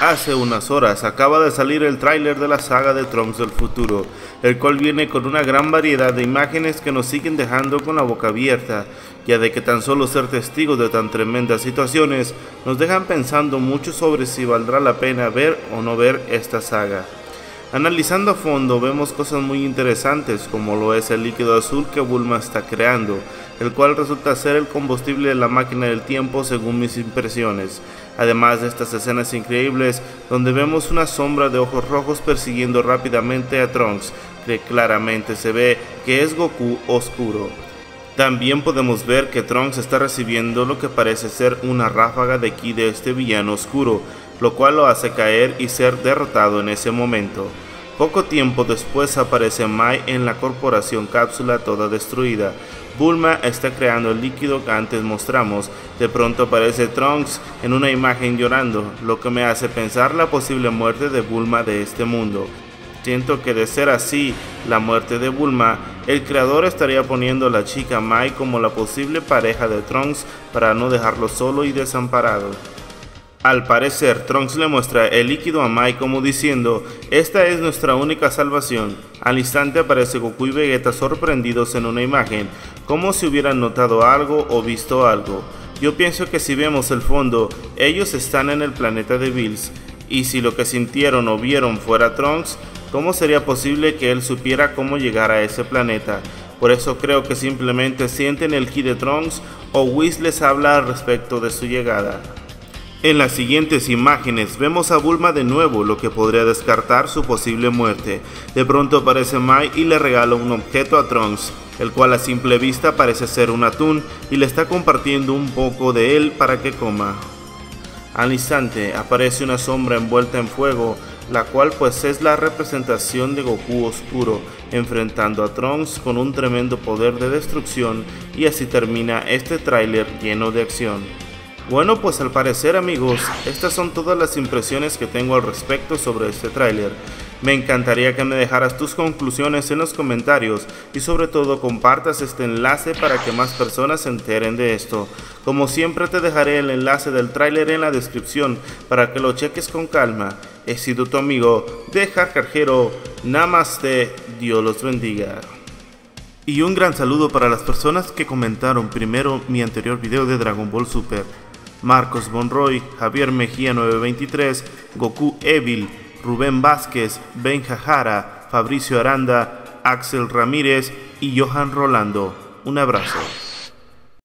Hace unas horas acaba de salir el tráiler de la saga de Trunks del futuro, el cual viene con una gran variedad de imágenes que nos siguen dejando con la boca abierta, ya de que tan solo ser testigos de tan tremendas situaciones nos dejan pensando mucho sobre si valdrá la pena ver o no ver esta saga. Analizando a fondo vemos cosas muy interesantes, como lo es el líquido azul que Bulma está creando, el cual resulta ser el combustible de la máquina del tiempo según mis impresiones, además de estas escenas increíbles donde vemos una sombra de ojos rojos persiguiendo rápidamente a Trunks, que claramente se ve que es Goku Oscuro. También podemos ver que Trunks está recibiendo lo que parece ser una ráfaga de ki de este villano oscuro, lo cual lo hace caer y ser derrotado en ese momento. Poco tiempo después aparece Mai en la Corporación Cápsula toda destruida. Bulma está creando el líquido que antes mostramos. De pronto aparece Trunks en una imagen llorando, lo que me hace pensar la posible muerte de Bulma de este mundo. Siento que de ser así la muerte de Bulma, el creador estaría poniendo a la chica Mai como la posible pareja de Trunks para no dejarlo solo y desamparado. Al parecer, Trunks le muestra el líquido a Mai como diciendo, esta es nuestra única salvación. Al instante aparece Goku y Vegeta sorprendidos en una imagen, como si hubieran notado algo o visto algo. Yo pienso que si vemos el fondo, ellos están en el planeta de Bills, y si lo que sintieron o vieron fuera Trunks, ¿cómo sería posible que él supiera cómo llegar a ese planeta? Por eso creo que simplemente sienten el ki de Trunks o Whis les habla al respecto de su llegada. En las siguientes imágenes vemos a Bulma de nuevo, lo que podría descartar su posible muerte. De pronto aparece Mai y le regala un objeto a Trunks, el cual a simple vista parece ser un atún y le está compartiendo un poco de él para que coma. Al instante aparece una sombra envuelta en fuego, la cual pues es la representación de Goku Oscuro, enfrentando a Trunks con un tremendo poder de destrucción, y así termina este tráiler lleno de acción. Bueno, pues al parecer amigos, estas son todas las impresiones que tengo al respecto sobre este tráiler. Me encantaría que me dejaras tus conclusiones en los comentarios y sobre todo compartas este enlace para que más personas se enteren de esto. Como siempre te dejaré el enlace del tráiler en la descripción para que lo cheques con calma. He sido tu amigo TheJarJarHero, Namaste, Dios los bendiga. Y un gran saludo para las personas que comentaron primero mi anterior video de Dragon Ball Super. Marcos Bonroy, Javier Mejía 923, Goku Evil, Rubén Vázquez, Ben Jajara, Fabricio Aranda, Axel Ramírez y Johan Rolando. Un abrazo.